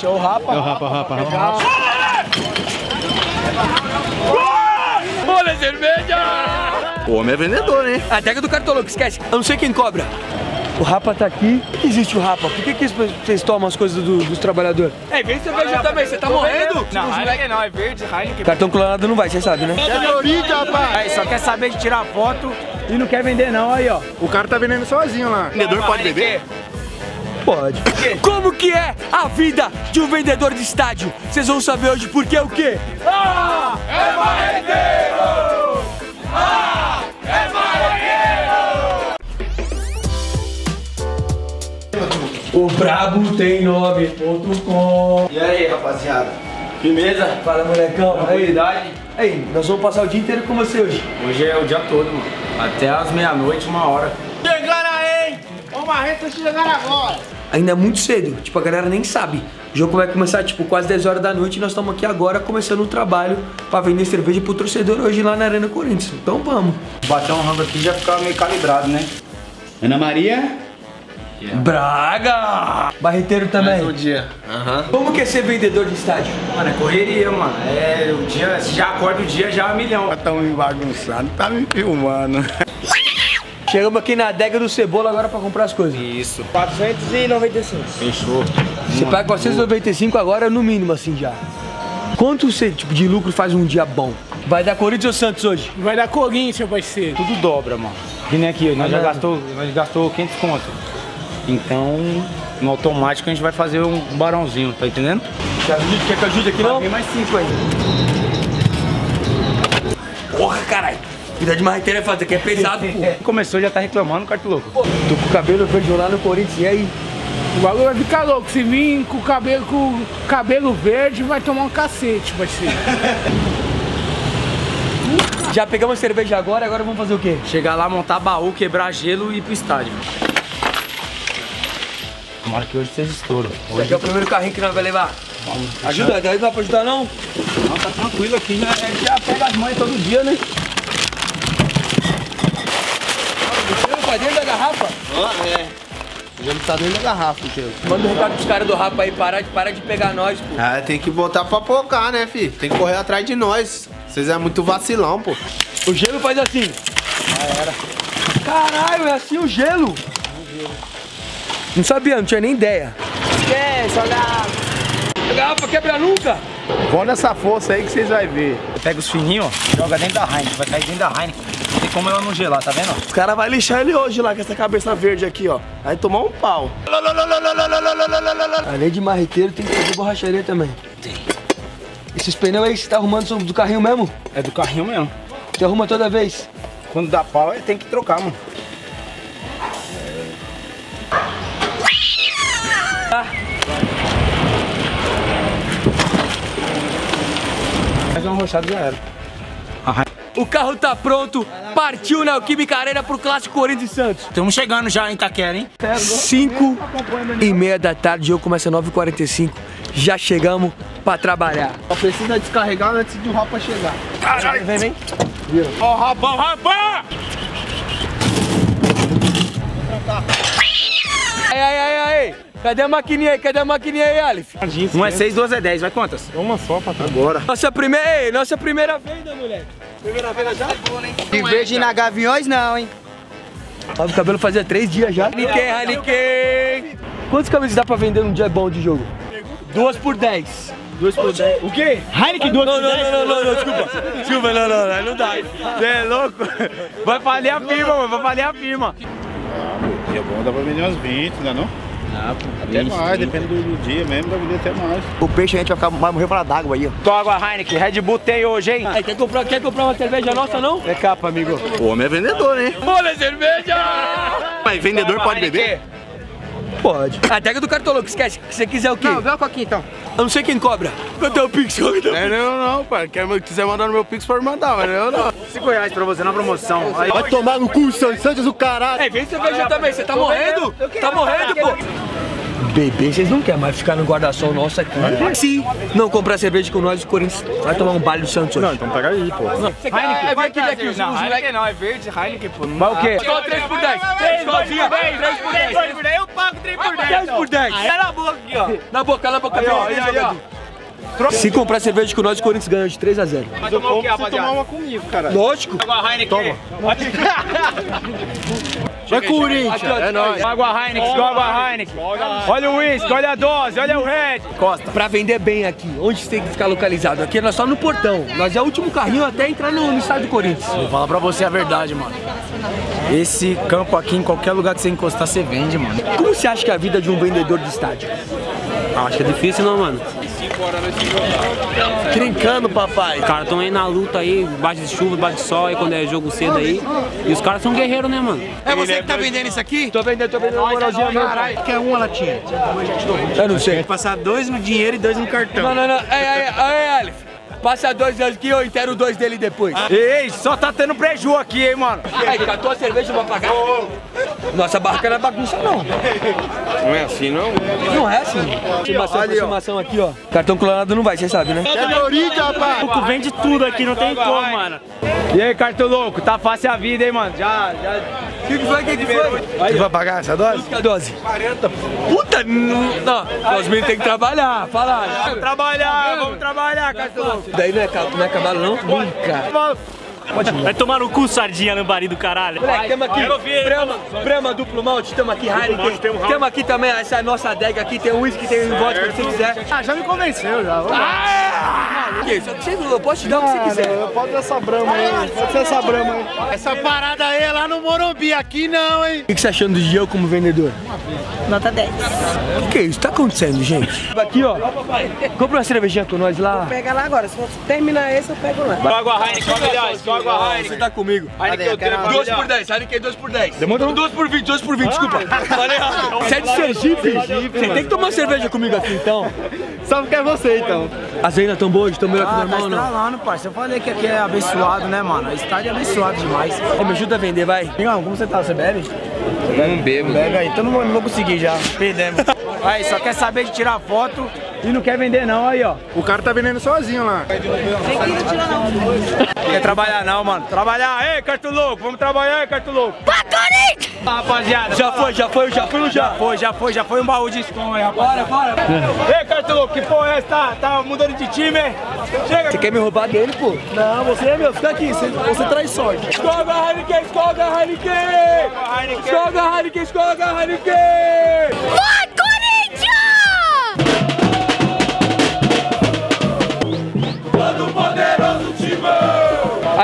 É o Rapa. É o Rapa, Rapa. Olha a cerveja! O homem é vendedor, né? A tag do Cartolouco, esquece. Eu não sei quem cobra. O Rapa tá aqui. Existe o Rapa. Por que vocês tomam as coisas dos trabalhadores? É, vem cerveja também. Você tá morrendo? Não, Heineken não. É verde, Heineken. Cartão clonado não vai, você sabe, né? É a origem, rapaz. Aí, só quer saber de tirar foto e não quer vender não. Aí, ó. O cara tá vendendo sozinho lá. O vendedor pode beber? Pode. Como que é a vida de um vendedor de estádio? Vocês vão saber hoje porque é o quê? Ah, é marreteiro! Ah, é marreteiro! O brabo tem nome.com. E aí, rapaziada? Firmeza? Fala, molecão. Tranquilidade? Aí, nós vamos passar o dia inteiro com você hoje. Hoje é o dia todo, mano. Até às meia-noite, 1h. Chegaram aí, hein? Ô, Marreta, vocês chegaram agora. Ainda é muito cedo, tipo, a galera nem sabe. O jogo vai começar, tipo, quase 10 horas da noite e nós estamos aqui agora começando o trabalho pra vender cerveja pro torcedor hoje lá na Arena Corinthians. Então vamos. Bater um rango aqui já ficava meio calibrado, né? Ana Maria? Yeah. Braga! Barreteiro também. Mais um dia. Uhum. Como que é ser vendedor de estádio? Mano, é correria, mano. É, o dia, se já acorda o dia, já é 1 milhão. Já tão me bagunçado, tá me filmando. Chegamos aqui na adega do Cebola agora pra comprar as coisas. Isso. 495. Fechou. Você paga 495 agora, no mínimo, assim, já. Quanto você, tipo, de lucro faz um dia bom? Vai dar Corinthians ou Santos hoje? Vai dar Corinthians, vai ser. Tudo dobra, mano. Que nem aqui, nós já gastou 500 conto. Então, no automático, a gente vai fazer um barãozinho, tá entendendo? Quer que ajude aqui, não? Tem mais 5 aí. Porra, caralho. Cuidado de marreteiro é fazer, que é pesado, pô. Começou, já tá reclamando, Cartolouco. Tô com o cabelo verde lá no Corinthians, e aí? O bagulho vai ficar louco. Se vir com o cabelo verde, vai tomar um cacete, vai ser. Já pegamos a cerveja agora, agora vamos fazer o quê? Chegar lá, montar baú, quebrar gelo e ir pro estádio. Tomara que hoje vocês estouram. Hoje aqui é o primeiro carrinho que nós vai levar. Ajuda, não dá pra ajudar, não? Não, tá tranquilo aqui, né? A gente já pega as mães todo dia, né? Tá dentro da garrafa? Ah, é. Já não tá dentro da garrafa, tio. Manda um recado pros caras do Rapa aí, parar de pegar nós, pô. Ah, tem que botar pra focar, né, filho? Tem que correr atrás de nós. Vocês é muito vacilão, pô. O gelo faz assim. Ah, era. Caralho, é assim o gelo? É o gelo. Não sabia, não tinha nem ideia. Esquece, olha a garrafa. A garrafa quebra nunca. Vão nessa força aí que vocês vão ver. Pega os fininhos, ó, joga dentro da Heineken, vai cair dentro da Heineken. Tem como ela não gelar, tá vendo? Os caras vão lixar ele hoje lá, com essa cabeça verde aqui, ó. Vai tomar um pau. Além de marreteiro, tem que fazer borracharia também. Tem. Esses pneus aí que você tá arrumando são do carrinho mesmo? É do carrinho mesmo. Você arruma toda vez? Quando dá pau, tem que trocar, mano. Mais uma rochada já era. O carro tá pronto, partiu Nelquimica Arena pro Clássico Corinthians e Santos. Estamos chegando já em Itaquera, hein? 5h30 da tarde, o jogo começa 9h45. Já chegamos pra trabalhar. Só precisa descarregar antes de o Rapa chegar. Caralho! Vem, vem. Ó, Rapa! Aí! Cadê a maquininha aí? Aleph? 1 é 6, 2 é 10. Vai quantas? Uma só, patrão. Agora. Nossa primeira venda, moleque. Primeira venda já? E verde na Gaviões não, hein? O cabelo fazia 3 dias já. Heineken! Quantos cabelos dá pra vender num dia bom de jogo? 2 por 10. 2 por 10. O quê? Heineken 2 por 10? Não, desculpa. Desculpa, não dá. Você é louco? Vai falir a firma, mano. Dia bom dá pra vender umas 20, não é não? Ah, até mais, depende do dia mesmo, dá pra vender até mais. O peixe a gente vai morrer fora d'água aí, ó. Tô água Heineken, Red Bull tem hoje, hein? Aí, quer comprar uma cerveja nossa, não? É capa, amigo. O homem é vendedor, né? Olha a cerveja! Mas vendedor toma, pode Heineken. Beber? Pode. A tag do Cartolouco, esquece. Se você quiser o quê? Não, vê uma coquinha então. Eu não sei quem cobra. Eu tenho o Pix, não, pai. Se quiser mandar no meu Pix, pode mandar, mas eu não. 5 reais pra você na promoção. Aí... Vai tomar no cu, Santos, o caralho. É, vem cerveja também, você tá morrendo? Tá morrendo, pô. beber, vocês não querem mais ficar no guarda-sol nosso aqui. É. Se não comprar cerveja com nós, o Corinthians vai tomar um baile do Santos hoje. Não, então pega aí, pô. Não. Heineken, vai que daqui os moleques não, é verde, Heineken, pô. Mas o quê? Só 3x10. 3x10. Eu pago 3x10. 3x10. Tá na boca aqui, ó. Na boca, na boca. Se comprar cerveja com nós, o Corinthians ganha de 3x0. Mas eu vou tomar uma comigo, cara. Lógico. Água Heineken. Toma. É Corinthians. É nóis. Água Heineken, água Heineken. Olha o uísque, olha a dose, olha o Red. Costa. Pra vender bem aqui, onde tem que ficar localizado? Aqui nós só no portão. Nós é o último carrinho até entrar no estádio do Corinthians. Vou falar pra você a verdade, mano. Esse campo aqui, em qualquer lugar que você encostar, você vende, mano. Como você acha que é a vida de um vendedor de estádio? Ah, acho que é difícil, não, mano. Trincando, papai. Os caras estão aí na luta aí, baixo de chuva, baixo de sol, aí quando é jogo cedo aí. E os caras são guerreiros, né, mano? É você que tá vendendo isso aqui? Tô vendendo uma moralzinha, caralho. Quer uma latinha? Eu não sei. Passar 2 no dinheiro e 2 no cartão. Não, não, não. Ei, Alif. Passa 2 anos aqui, eu entero 2 dele depois. Ei, só tá tendo prejuízo aqui, hein, mano. Aí, catou a cerveja, não vai pagar? Nossa barraca não é bagunça, não. Não é assim, não? Não é assim. Aproximação aqui, ó. Cartão colorado não vai, você sabe, né? É Corinthians, rapaz. O vende tudo aqui, não tem como, mano. E aí, Cartolouco, tá fácil a vida, hein, mano? O que foi, Você vai pagar essa dose? Que dose? 40, pô. Puta, não. Nós meninos tem que trabalhar, falar. Vamos trabalhar, Cartolouco. Daí não é cavalo, não? Nunca. Vai tomar no cu, sardinha, lambari do caralho. Moleque, temos aqui Brahma duplo malte, temos aqui Heineken. Temos aqui também essa nossa adega aqui, tem uísque, tem vodka, se você quiser. Ah, já me convenceu, já. Eu posso te dar o que você quiser. Pode ser essa Brahma aí, pode ser essa Brahma aí. Essa parada aí é lá no Morumbi, aqui não, hein. O que você tá achando de eu como vendedor? Nota 10. O que é isso? Tá acontecendo, gente? Aqui, ó, compra uma cervejinha com nós lá. Vou pegar lá agora, se você terminar esse, eu pego lá. Água Heineken, água Heineken. Você tá comigo. Heineken eu tenho 2x10, Heineken 2x10. Demora um 2x20, 2x20, desculpa. Falei errado. Você é de Sergipe? Você tem que tomar cerveja comigo aqui, então. Sabe o que é você, então. As vendas tão boas, tão melhor que normal, não? Tá estralando, parceiro. Eu falei que aqui é abençoado, né, mano? O estádio é abençoado demais. Ô, me ajuda a vender, vai. Migão, como você tá? Você bebe? Eu não bebo. Bebe aí, então não vou conseguir já. Perdemos. Aí, só quer saber de tirar foto e não quer vender não, aí, ó. O cara tá vendendo sozinho lá. Não quer trabalhar não, mano. Trabalhar, ei, Cartolouco, vamos trabalhar, Cartolouco. Rapaziada, já foi um baú de escom aí, rapaz. Bora. Ei, Cartolouco, que porra é essa? Tá mudando de time, hein? Chega. Você quer me roubar dele, pô? Não, você é meu, fica aqui, você traz sorte. Escolga a Heineken, escolga a Heineken! Escolga a Heineken, escolga a Heineken! Vai, Corinthians! Todo poderoso Timão!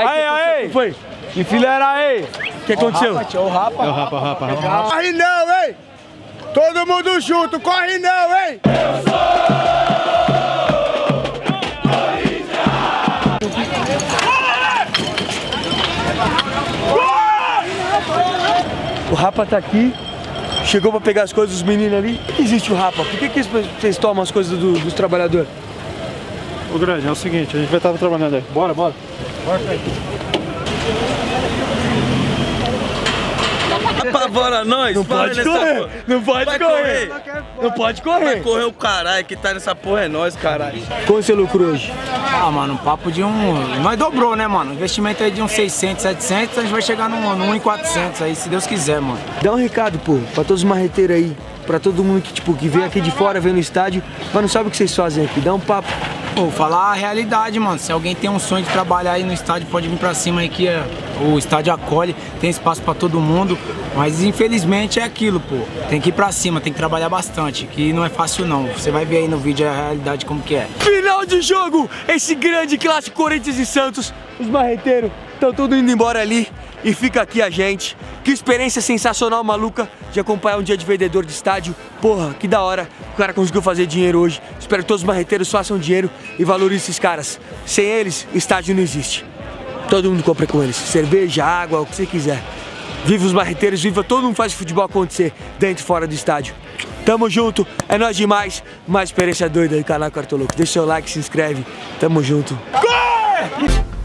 Aí, foi? Enfileira aí! O que aconteceu? O rapa. Corre não, hein? Todo mundo junto, corre não, hein? Eu sou Corinthians! O Rapa tá aqui, chegou pra pegar as coisas dos meninos ali. Por que existe o Rapa? Por que vocês tomam as coisas dos trabalhadores? Ô, Grande, é o seguinte, a gente vai estar trabalhando aí. Bora. Corta aí. Apavora nós! Não pode correr! Não pode correr! Vai correr o caralho que tá nessa porra é nós, caralho! Quanto você lucrou hoje? Ah, mano, um papo de um... Nós dobrou, né, mano? Investimento aí de uns 600, 700, a gente vai chegar num 1.400 aí, se Deus quiser, mano. Dá um recado, pô, pra todos os marreteiros aí, pra todo mundo que, tipo, que vem aqui de fora, vem no estádio, mas não sabe o que vocês fazem aqui, dá um papo. Pô, falar a realidade, mano. Se alguém tem um sonho de trabalhar aí no estádio, pode vir pra cima aí que o estádio acolhe, tem espaço pra todo mundo. Mas infelizmente é aquilo, pô. Tem que ir pra cima, tem que trabalhar bastante, que não é fácil não. Você vai ver aí no vídeo a realidade como que é. Final de jogo! Esse grande clássico Corinthians e Santos. Os marreteiros estão tudo indo embora ali e fica aqui a gente. Que experiência sensacional, maluca, de acompanhar um dia de vendedor de estádio. Porra, que da hora. O cara conseguiu fazer dinheiro hoje. Espero que todos os marreteiros façam dinheiro e valorizem esses caras. Sem eles, estádio não existe. Todo mundo compra com eles. Cerveja, água, o que você quiser. Viva os marreteiros, viva todo mundo que faz o futebol acontecer dentro e fora do estádio. Tamo junto, é nóis demais. Mais experiência doida aí, canal Cartolouco. Deixa seu like, se inscreve. Tamo junto. Corre!